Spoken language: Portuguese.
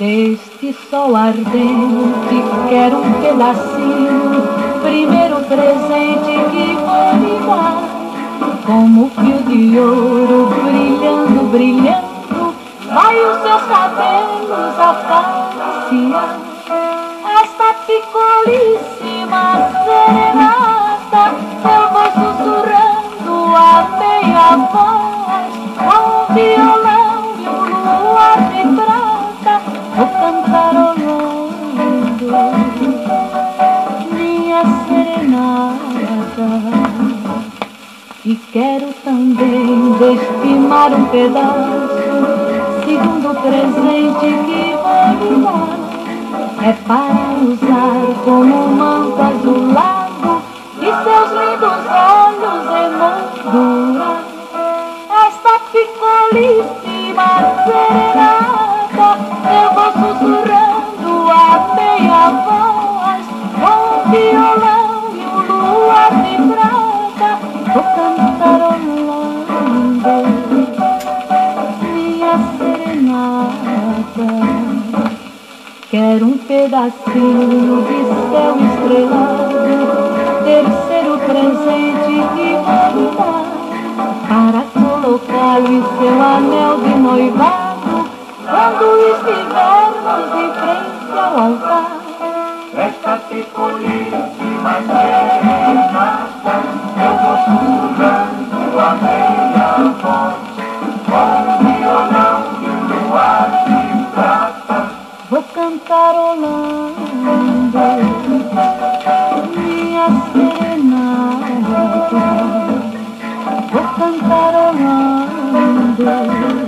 Deste sol ardente quero um pedacinho, primeiro presente que vou me dar. Como fio de ouro brilhando, brilhando, vai os seus cabelos a passear. Esta piccolissima serenata eu vou sussurrando a meia voz, com um violão e um luar de prata vou cantarolando minha serenata. E quero também destimar um pedaço, segundo presente que vou lhe dar. É para usar como um manto azulado e seus lindos olhos emoldurar. Esta piccolissima serenata eu vou sussurrando a meia voz, com um violão e um luar de prata vou cantarolando minha serenata. Quero um pedacinho de céu estrelado, terceiro presente que vou lhe dar, para colocar em seu anel de noivado, quando estivermos em frente ao altar. Esta piccolissima serenata eu vou sussurrando a meia voz, com violão e luar de prata vou cantarolando minha serenata, vou cantarolando.